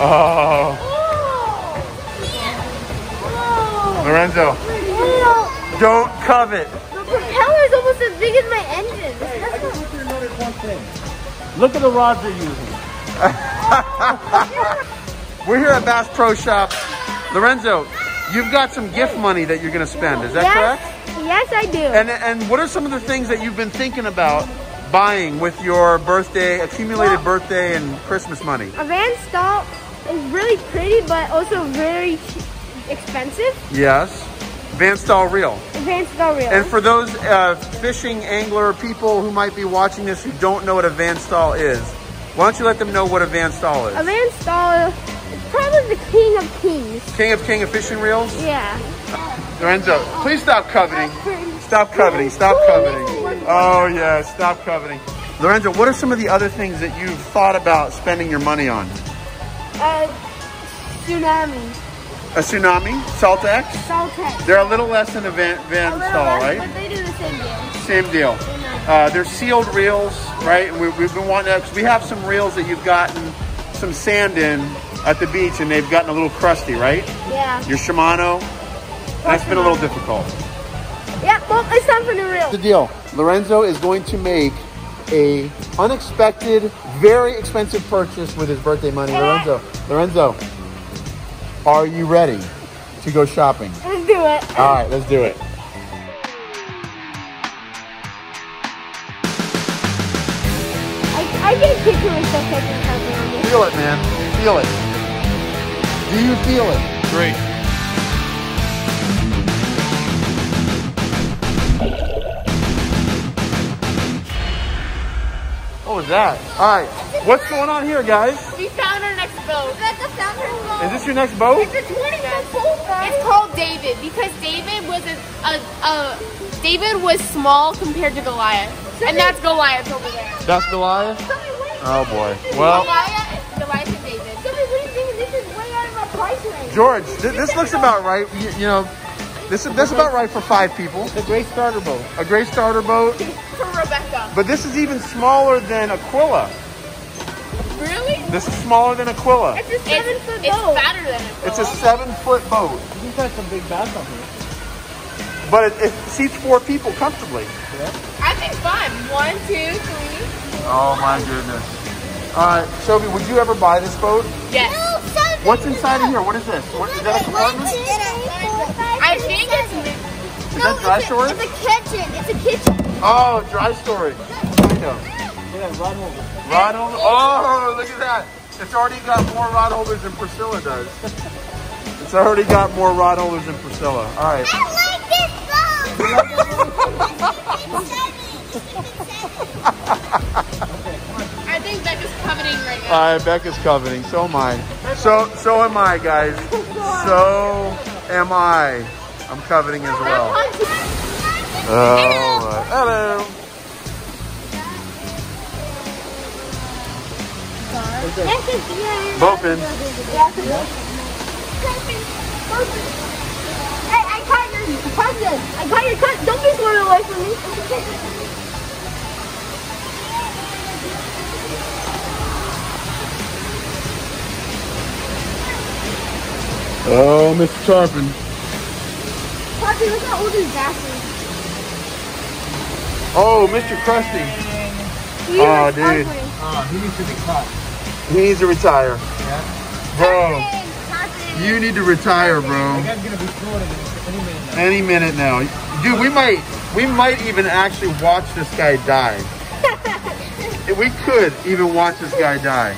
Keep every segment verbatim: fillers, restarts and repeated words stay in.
Oh. Whoa. Lorenzo, whoa. Don't covet. The propeller is almost as big as my engine. Hey, I can look at another one thing. Look at the rods they're using. We're here at Bass Pro Shops. Lorenzo, you've got some gift money that you're going to spend. Is that yes. correct? Yes, I do. And and what are some of the things that you've been thinking about buying with your birthday, accumulated well, birthday and Christmas money? A Van Staal is really pretty, but also very expensive. Yes. Van Staal reel. Van Staal reel. And for those uh, fishing angler people who might be watching this who don't know what a Van Staal is, why don't you let them know what a Van Staal is? A Van Staal is probably the king of kings. King of king of fishing reels? Yeah. Lorenzo, please stop coveting. Stop coveting. Stop coveting. Oh, yeah. Stop coveting. Lorenzo, what are some of the other things that you've thought about spending your money on? Uh, tsunami. A Tsunami? SaltX? SaltX. They're a little less than a Van, Van Staal, right? But they do the same deal. Same deal. Uh, they're sealed reels, right? We, we've been wanting that because we have some reels that you've gotten some sand in at the beach and they've gotten a little crusty, right? Yeah. Your Shimano. That's been a little difficult. Yeah, well, it's time for new reel. The deal. Lorenzo is going to make a unexpected, very expensive purchase with his birthday money. Hey. Lorenzo, Lorenzo, are you ready to go shopping? Let's do it. All right, let's do it. I, I get kicked with stuff like this. Feel it, man. Feel it. Do you feel it? Great. What was that? All right, what's going on here, guys? We found our next boat. Rebecca found her boat. Is this your next boat? It's a twenty-foot boat, guys. It's called David because David was a, a, a David was small compared to Goliath, and that's Goliath over there. That's Goliath. Oh boy. Well. Goliath, Goliath and David. What do you think? This is way out of our price range. George, th this looks about right. You, you know, this is that's about right for five people. It's a great starter boat. A great starter boat. Rebecca. But this is even smaller than Aquila. Really? This is smaller than Aquila. It's a seven it's, foot it's boat. It's fatter than Aquila. It's a seven foot boat. You've got some big bass on here. But it, it seats four people comfortably. Yeah. I think five. One, two, three. Four. Oh my goodness. All right, Sophie, would you ever buy this boat? Yes. No, Sophie, what's inside of here? What is this? What, is that a compartment? I think it's. Is no, that dry storage? It's a kitchen. It's a kitchen. Oh, dry storage. Look at that rod holder. Rod holder. Oh, look at that. It's already got more rod holders than Priscilla does. It's already got more rod holders than Priscilla. All right. I like this boat. I think Becca's coveting right now. All right, Becca's coveting. So am I. So, so am I, guys. So am I. I'm coveting as well. Oh, right. Hello. Bopin. Hey, I caught your cousin. I caught your cousin. Don't be going away from me. Oh, Mister Tarpon. Dude, look how old his bass is. Oh, Mister Krusty. He oh, dude. Uh, he needs to be caught. He needs to retire. Yeah. Bro, Captain. you need to retire, Captain. bro. The guy's gonna be floating any minute now. Any minute now, dude. We might, we might even actually watch this guy die. We could even watch this guy die.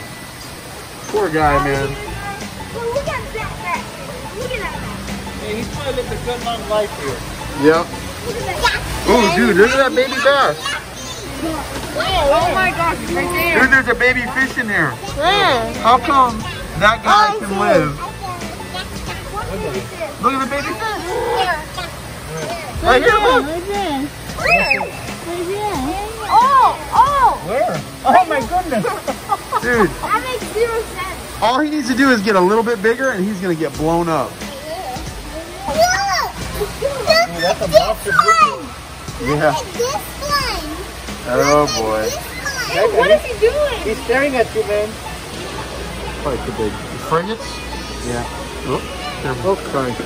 Poor guy, man. He's trying to live a good long life here. Yep. Oh, dude, look at that baby bass. Oh my gosh, it's right there. Dude, there's a baby fish in there. Yeah. How come that guy can live? Look at the baby fish. Right here, look. Where? Oh, oh. Where? Oh my goodness. Dude. That makes zero sense. All he needs to do is get a little bit bigger and he's going to get blown up. Look at this one! Look yeah. at this one! Oh boy. Hey, what is he doing? He's staring at you, man. Probably could be. Frigates? Yeah. Oh, they're both kind.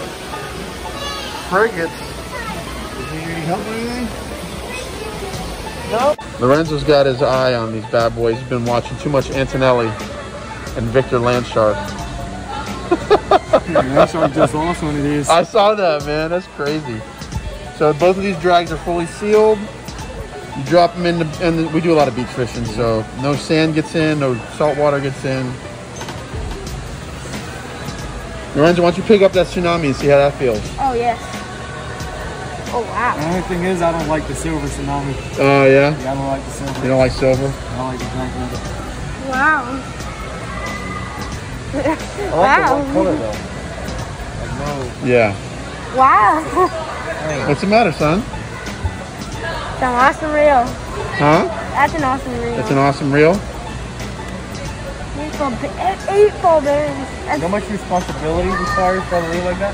Frigates? Does he need help with anything? No. Lorenzo's got his eye on these bad boys. He's been watching too much Antonelli and Victor Landshark. Landshark just lost one of these. I saw that, man. That's crazy. So both of these drags are fully sealed. You drop them in, the, and we do a lot of beach fishing, so no sand gets in, no salt water gets in. Lorenzo, why don't you pick up that Tsunami and see how that feels? Oh, yes. Oh, wow. The only thing is, I don't like the silver Tsunami. Oh, uh, yeah? Yeah, I don't like the silver. You don't like silver? I don't like the black one. Wow. I like wow. the white color, though. Like, no. Yeah. Wow. What's the matter, son? It's an awesome reel. Huh? That's an awesome reel. That's an awesome reel? Eight ball, eight ball bearings. That's How much responsibility requires for a reel like that?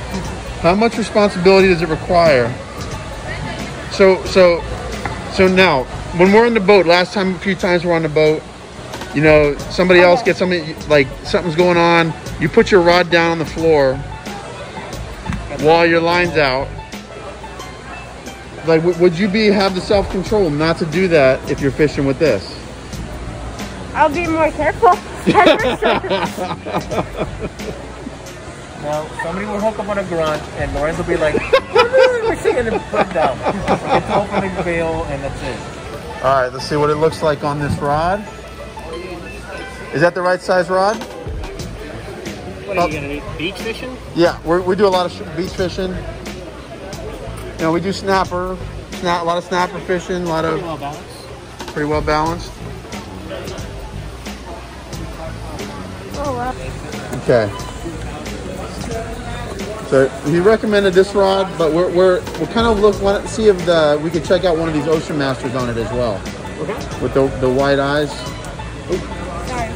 How much responsibility does it require? So, so, so now, when we're on the boat, last time, a few times we're on the boat, you know, somebody okay. else gets something, like something's going on, you put your rod down on the floor while your line's out. Like, would you be have the self-control not to do that if you're fishing with this? I'll be more careful. Now, somebody will hook up on a grunt, and Lorenzo will be like, we're seeing him put it down. It's opening the bail, and that's it. All right, let's see what it looks like on this rod. Is that the right size rod? What are you going to do, beach fishing? Yeah, we're, we do a lot of beach fishing. You know, we do snapper, snap, a lot of snapper fishing, a lot of pretty well balanced. Pretty well balanced. Oh, wow. Okay. So he recommended this rod, but we're we're we'll kind of look want to see if the we could check out one of these Ocean Masters on it as well. Okay. With the the wide eyes. Ooh. Sorry.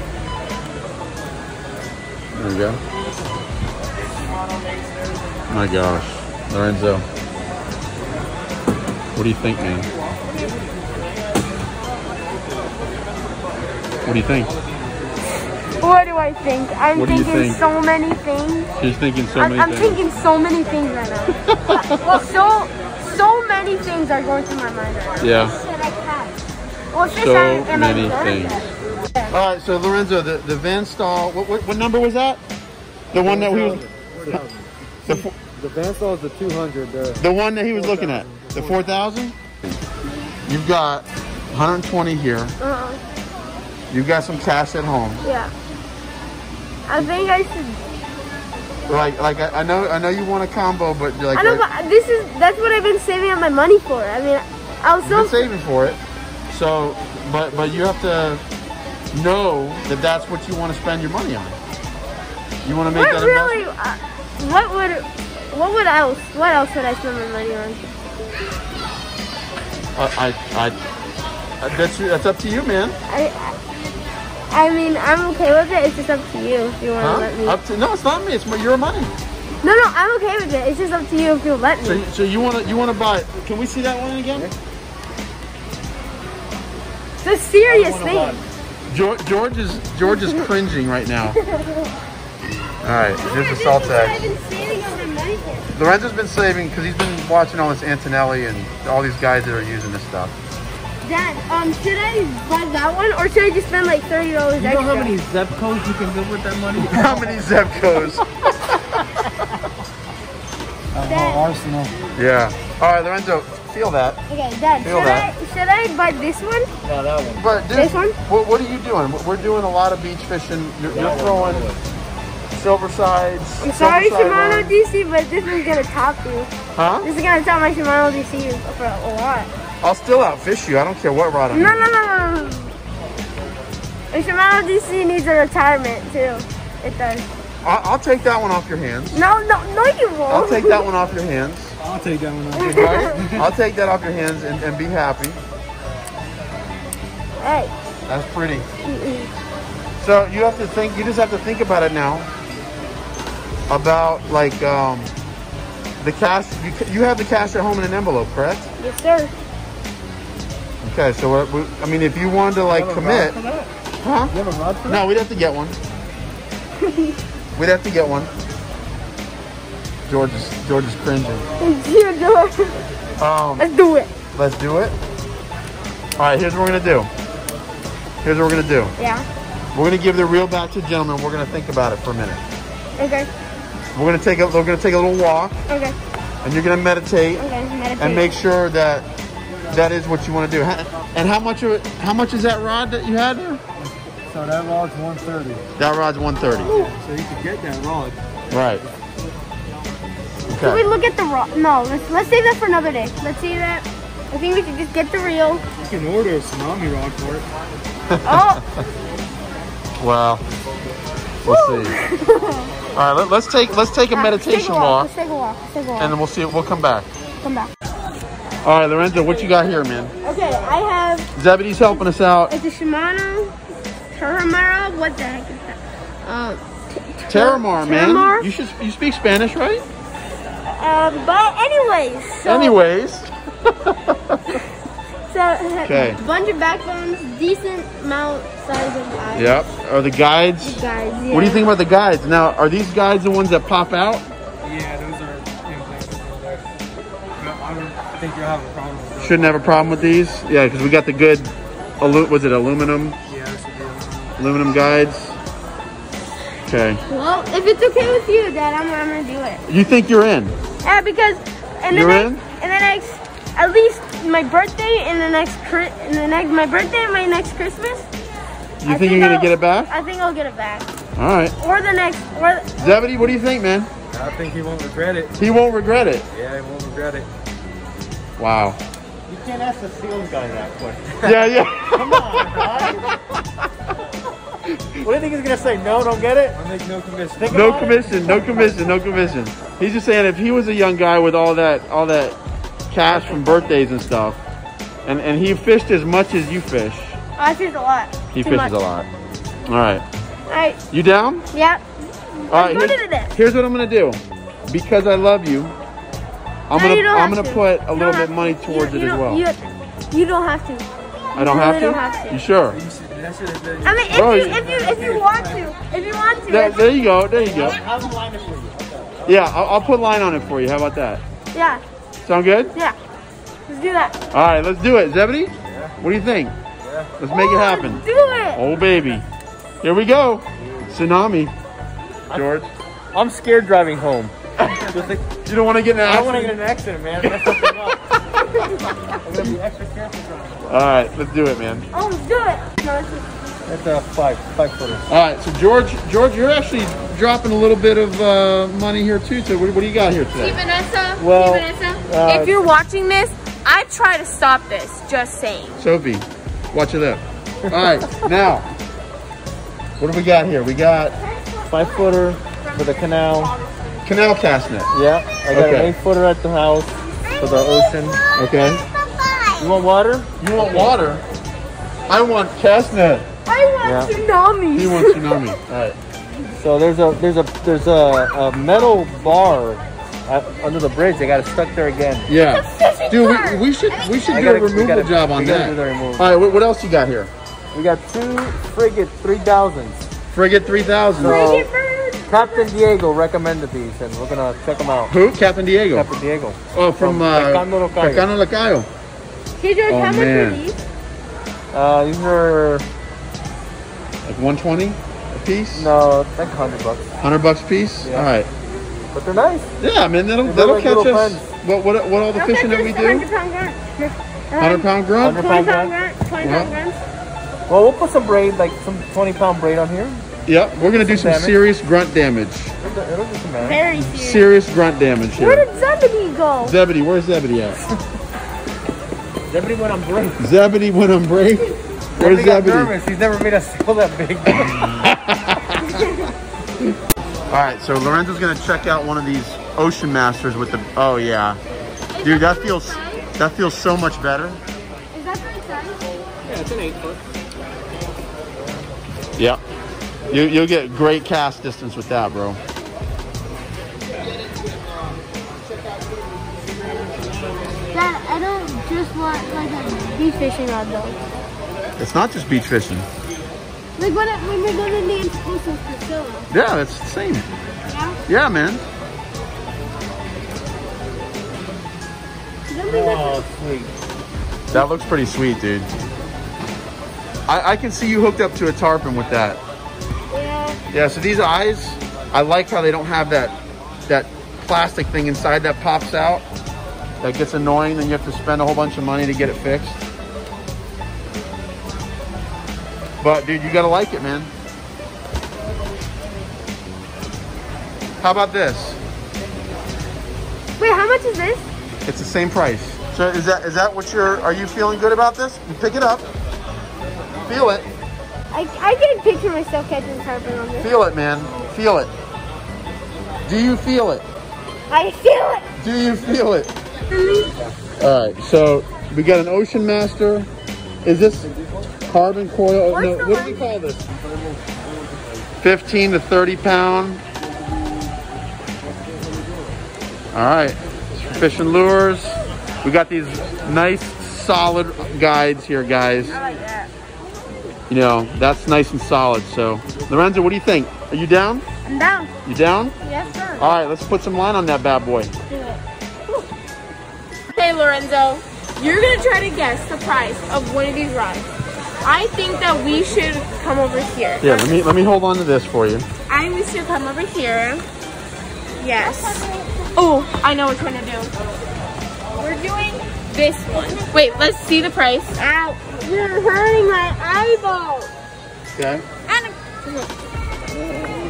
There we go. Oh my gosh, Lorenzo. What do you think, man? What do you think? What do I think? I'm what thinking think? so many things. She's thinking so I'm, many I'm things. I'm thinking so many things right now. Well, so so many things are going through my mind right now. Yeah. Well, so I, many things. Yeah. All right, so Lorenzo, the, the Van Staal, what, what, what number was that? The, the one that we was... The Van Staal is the two hundred. The, the one that he was looking at. The four thousand? You've got one hundred twenty here. Uh-uh. You've got some cash at home. Yeah. I think I should. Like, like I, I know, I know you want a combo, but you're like. I know, like, but this is that's what I've been saving up my money for. I mean, I was so been saving for it. So, but but you have to know that that's what you want to spend your money on. You want to make what that really, investment. Uh, What would, what would else, what else would I spend my money on? Uh, I, I, I, that's, that's up to you, man. I, I, I mean, I'm okay with it. It's just up to you if you want to huh? let me. Up to, no, it's not me. It's my, your money. No, no, I'm okay with it. It's just up to you if you'll let me. So, so you want to, you want to buy it. Can we see that one again? It's a serious thing. George, George is, George is cringing right now. All right, here's the SaltX. Lorenzo's been saving because he's been watching all this Antonelli and all these guys that are using this stuff. Dad, um, should I buy that one or should I just spend like thirty dollars you extra? You know how many Zebcos you can live with that money? How many Zebcos? That whole arsenal. Yeah. All right, Lorenzo, feel that. Okay, Dad, feel should, that. I, should I buy this one? No, that one. But this, this one? What, what are you doing? We're doing a lot of beach fishing. You're, you're throwing... Silver sides. I'm sorry, Shimano D C, but this is gonna top you. Huh? This is gonna top my Shimano D C for a lot. I'll still outfish you. I don't care what rod I'm using. No, no, no, no. And Shimano D C needs a retirement too. It does. I'll, I'll take that one off your hands. No, no, no, you won't. I'll take that one off your hands. I'll take that one off your hands. Right? I'll take that off your hands and, and be happy. Hey. That's pretty. Mm-mm. So you have to think. You just have to think about it now. About like um, the cash, you, you have the cash at home in an envelope, correct? Yes, sir. Okay, so what, we, I mean, if you wanted to like commit, huh? You have a rod for that? No, we'd have to get one. beach. We'd have to get one. George is, George is cringing. It's you, George. Um, let's do it. Let's do it. All right, here's what we're going to do. Here's what we're going to do. Yeah. We're going to give the reel back to the gentleman. We're going to think about it for a minute. Okay. We're going to take a, we're going to take a little walk. Okay. And you're going to meditate. Okay, meditate. And make sure that that is what you want to do. And how much of it, how much is that rod that you had there? So that rod's one thirty. That rod's one thirty. Ooh. So you can get that rod. Right. Okay. Can we look at the rod? No, let's, let's save that for another day. Let's save that. I think we can just get the reel. You can order a tsunami rod for it. Oh. Wow. We'll see. All right, let, let's take let's take a right, meditation walk. Let's take a walk. Let's take a walk. And then we'll see. We'll come back. Come back. All right, Lorenzo, what you got here, man? Okay, I have. Zebedee's helping us out. It's a Shimano Terramara. What the heck is that? Uh, Terramara, man. Terramara? You should you speak Spanish, right? Um, but anyways. So anyways. So okay. Bunch of backbones, decent amount size of eyes. Yep. Are the guides? The guides. Yeah. What do you think about the guides? Now, are these guides the ones that pop out? Yeah, those are implants. I don't think you'll have a problem with those. Shouldn't have a problem with these. Yeah, because we got the good. Was it aluminum? Yeah, it should be aluminum. Aluminum guides. Okay. Well, if it's okay with you, Dad, I'm, I'm gonna do it. You think you're in? Yeah, because and then I, in? and then I at least my birthday and the next and the next my birthday and my next Christmas. You think, think you're gonna I'll, get it back? I think I'll get it back. All right. Or the next. Or the, Zebedee, what do you think, man? I think he won't regret it. He won't regret it. Yeah, he won't regret it. Wow. You can't ask the field guy that question. Yeah, yeah. Come on, guys. What do you think he's gonna say? No, don't get it? I make no commission. Think no commission, it. no commission, no commission. He's just saying if he was a young guy with all that all that cash from birthdays and stuff, and, and he fished as much as you fish. I fish a lot. He Too fishes much. a lot. Alright. Alright. You down? Yep. Alright. Here's, here's what I'm gonna do. Because I love you, I'm no, gonna you I'm gonna to. put a you little bit of money towards you, you it as well. You, you don't have to. I don't, really have, to? don't have to? You sure? I mean, if, Bro, you, if you if you want to, if you want to. There, there you go, there you go. I'll put line for you. Yeah, I'll, I'll put line on it for you. How about that? Yeah. Sound good? Yeah. Let's do that. All right, let's do it, Zebedee. Yeah. What do you think? Yeah. Let's make oh, it happen. Let's do it. Oh baby, here we go. Tsunami. George. I'm, I'm scared driving home. You don't want to get in an accident. I don't want to get in an accident, man. That's something else. I'm gonna be extra careful driving. All right, let's do it, man. Oh, let's do it. No, that's a five, five footer. All right, so George, George, you're actually dropping a little bit of uh, money here too. So what, what do you got here today? See, Vanessa. Well, See, Vanessa. Uh, if you're watching this, I try to stop this. Just saying. Sophie, watch it up. All right, now, what do we got here? We got five footer for the canal. Canal cast net. Yeah, I got okay. an eight footer at the house for the ocean. Okay. You want water? You want water? I want chestnut. I want yeah. tsunamis. You want tsunami. All right. So there's a there's a there's a, a metal bar at, under the bridge. They got it stuck there again. Yeah. Dude, we, we should we should I do gotta, a removal gotta, job on that. All right. What else you got here? We got two Frigate three thousands. Frigate three thousand. So Captain Diego recommended these, and we're gonna check them out. Who? Captain Diego. Captain Diego. Oh, from, from uh, Pecano Lacayo. Hey George, oh, how much man. are these? Uh, these are like one twenty a piece? No, like a hundred bucks. a hundred bucks a piece? Yeah. All right. But they're nice. Yeah, man, that'll, that'll like catch us. What, what, what all the fishing that we do? one hundred pound grunt. one hundred pound grunt? twenty pound grunt. Well, we'll put some braid, like some twenty pound braid on here. Yep, we're going to do some, some serious grunt damage. It'll, it'll do some damage. Very serious. Serious grunt damage here. Where did Zebedee go? Zebedee, where's Zebedee at? Zebedee went on break. Zebedee went on break? Where's Zebedee? Got nervous. He's never made us feel that big. Alright, so Lorenzo's gonna check out one of these Ocean Masters with the oh yeah. Is Dude that, that feels size? that feels so much better. Is that the right size? Yeah, it's an eight foot. Yeah. You you'll get great cast distance with that, bro. Dad, I don't just want like a beach fishing rod though. It's not just beach fishing. We're gonna, when we're gonna name Ocean Priscilla. Yeah, that's the same. Yeah? Yeah, man. Oh, sweet. That looks pretty sweet, dude. I, I can see you hooked up to a tarpon with that. Yeah. Yeah, so these eyes, I like how they don't have that that plastic thing inside that pops out. That gets annoying, then you have to spend a whole bunch of money to get it fixed. But dude, you gotta like it, man. How about this? Wait, how much is this? It's the same price. So is that is that what you're, are you feeling good about this? You pick it up. Feel it. I, I can picture myself catching tarpon on this. Feel it, man. Feel it. Do you feel it? I feel it. Do you feel it? All right, so we got an Ocean Master. Is this carbon coil? No, what do we call this? fifteen to thirty pound. All right. Fish and lures. We got these nice solid guides here, guys. I like that. You know, that's nice and solid. So Lorenzo, what do you think? Are you down? I'm down. You down? Yes, sir. All right, let's put some line on that bad boy. Let's do it. Hey Lorenzo, you're gonna try to guess the price of one of these rods. I think that we should come over here. Yeah, let me let me hold on to this for you. I think we should come over here. Yes. Oh, I know what we're gonna do. We're doing this one. Wait, let's see the price. Ow, you're hurting my eyeball. Okay. And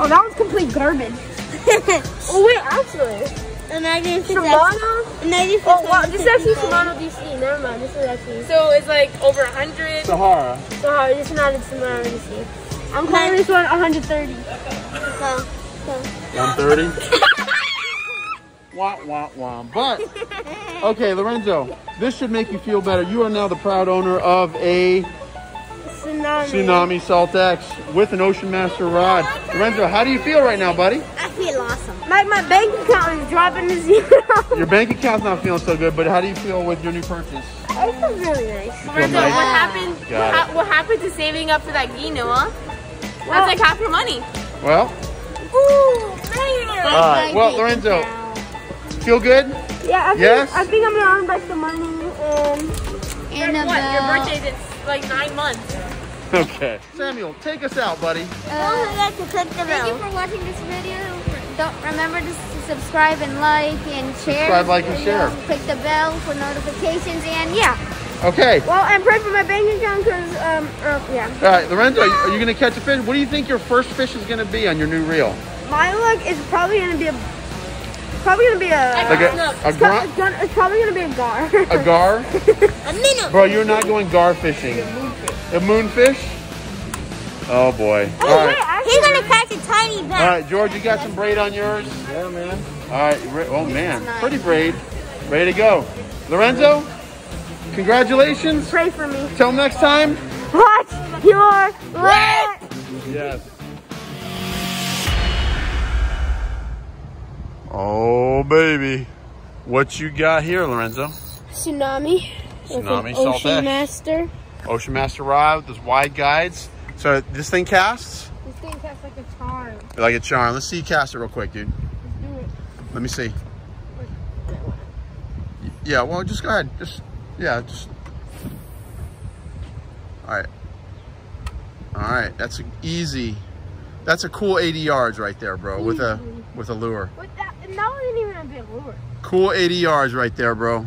oh, that was complete garbage. Oh wait, actually. And I didn't think Shimano? And I didn't oh, wow, this is actually Shimano D C. Never mind, this is actually. So it's like over a hundred. Sahara. Sahara, this is not in Shimano D C. I'm calling this one one hundred thirty. So, so. one thirty? Wah, wah, wah. But, okay, Lorenzo, this should make you feel better. You are now the proud owner of a Tsunami, Tsunami SaltX with an Ocean Master rod. Lorenzo, how do you feel right now, buddy? I feel awesome. My, my bank account is dropping to zero. Your bank account's not feeling so good, but how do you feel with your new purchase? I feel really nice. Lorenzo, nice? what happened what, ha it. what happened to saving up for that Gino, huh? Well, that's like half your money. Well. Ooh, all right, well, Lorenzo. Feel good? Yeah, I, yes? think, I think I'm gonna earn back the money and... And about... what? Your birthday's in like nine months. Okay. Samuel, take us out, buddy. Uh, Don't forget to click the bell. Thank you for watching this video. Don't remember to subscribe and like and share. Subscribe, like, and share. Click the bell for notifications and yeah. Okay. Well, and pray for my bank account because, um, uh, yeah. All right, Lorenzo, no. are you gonna catch a fish? What do you think your first fish is gonna be on your new reel? My luck is probably gonna be a... probably gonna be a, like a, a it's, gonna, it's, gonna, it's probably gonna be a gar. A gar? A minnow. Bro, you're not going gar fishing. A moonfish? Moon oh boy. Oh, all right. Wait, he's gonna catch a tiny bass. All right, George, you got some braid on yours? Yeah, man. All right, oh man, pretty braid. Ready to go. Lorenzo, congratulations. Pray for me. Till next time. Watch your lip. Yes. Oh baby, what you got here, Lorenzo? Tsunami, Tsunami Ocean Master, Ocean Master rod with those wide guides. So this thing casts. This thing casts like a charm. Like a charm. Let's see you cast it real quick, dude. Let's do it. Let me see. Yeah, well, just go ahead. Just yeah, just. All right. All right, that's an easy. That's a cool eighty yards right there, bro. Easy. With a with a lure. What? That wasn't even a big lure. Cool eighty yards right there, bro.